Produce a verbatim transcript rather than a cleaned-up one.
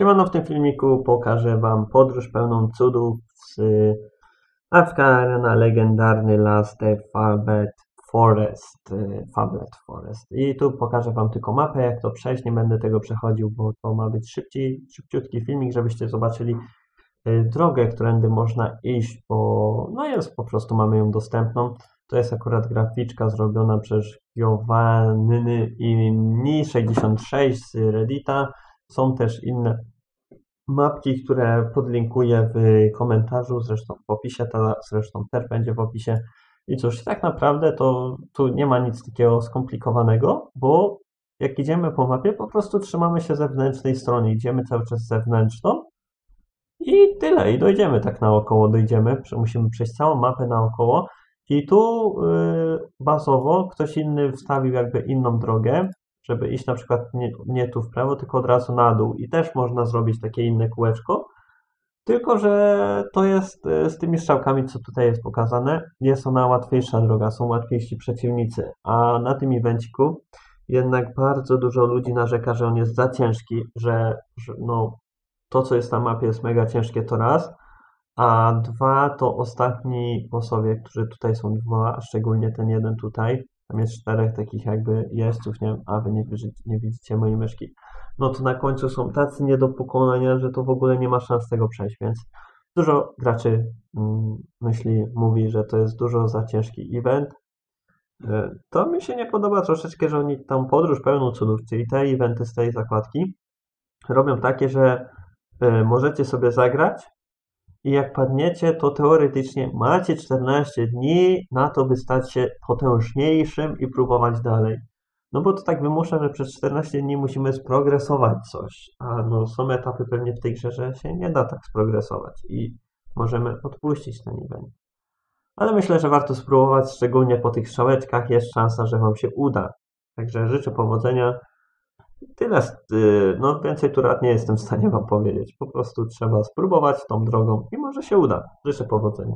Siemano, w tym filmiku pokażę Wam podróż pełną cudów z A F K Arena, legendarny las The Fabled Forest. Fabled Forest. I tu pokażę Wam tylko mapę, jak to przejść, nie będę tego przechodził, bo to ma być szybciej, szybciutki filmik, żebyście zobaczyli drogę, którędy można iść, bo no jest, po prostu mamy ją dostępną. To jest akurat graficzka zrobiona przez Giovanny mi sześćdziesiąt sześć z Reddita. Są też inne mapki, które podlinkuję w komentarzu, zresztą w opisie, ta zresztą też będzie w opisie. I cóż, tak naprawdę to tu nie ma nic takiego skomplikowanego, bo jak idziemy po mapie, po prostu trzymamy się zewnętrznej strony, idziemy cały czas zewnętrzną i tyle, i dojdziemy tak naokoło, dojdziemy, musimy przejść całą mapę naokoło. I tu yy, bazowo ktoś inny wstawił jakby inną drogę, żeby iść na przykład nie, nie tu w prawo, tylko od razu na dół. I też można zrobić takie inne kółeczko, tylko że to jest z tymi strzałkami, co tutaj jest pokazane, jest ona łatwiejsza droga, są łatwiejsi przeciwnicy. A na tym evenciku jednak bardzo dużo ludzi narzeka, że on jest za ciężki, że, że no, to, co jest na mapie, jest mega ciężkie, to raz. A dwa, to ostatni bossowie, którzy tutaj są dwa, a szczególnie ten jeden tutaj. Tam jest czterech takich jakby jeźdźców, nie wiem, a wy nie, nie widzicie mojej myszki. No to na końcu są tacy nie do pokonania, że to w ogóle nie ma szans tego przejść, więc dużo graczy mm, myśli, mówi, że to jest dużo za ciężki event. To mi się nie podoba troszeczkę, że oni tam podróż pełną cudów, czyli te eventy z tej zakładki robią takie, że y, możecie sobie zagrać i jak padniecie, to teoretycznie macie czternaście dni na to, by stać się potężniejszym i próbować dalej. No bo to tak wymusza, że przez czternaście dni musimy sprogresować coś. A no są etapy pewnie w tej grze, że się nie da tak sprogresować i możemy odpuścić ten event. Ale myślę, że warto spróbować, szczególnie po tych strzałeczkach jest szansa, że Wam się uda. Także życzę powodzenia. Tyle, no więcej tu rad nie jestem w stanie Wam powiedzieć. Po prostu trzeba spróbować tą drogą i może się uda. Życzę powodzenia.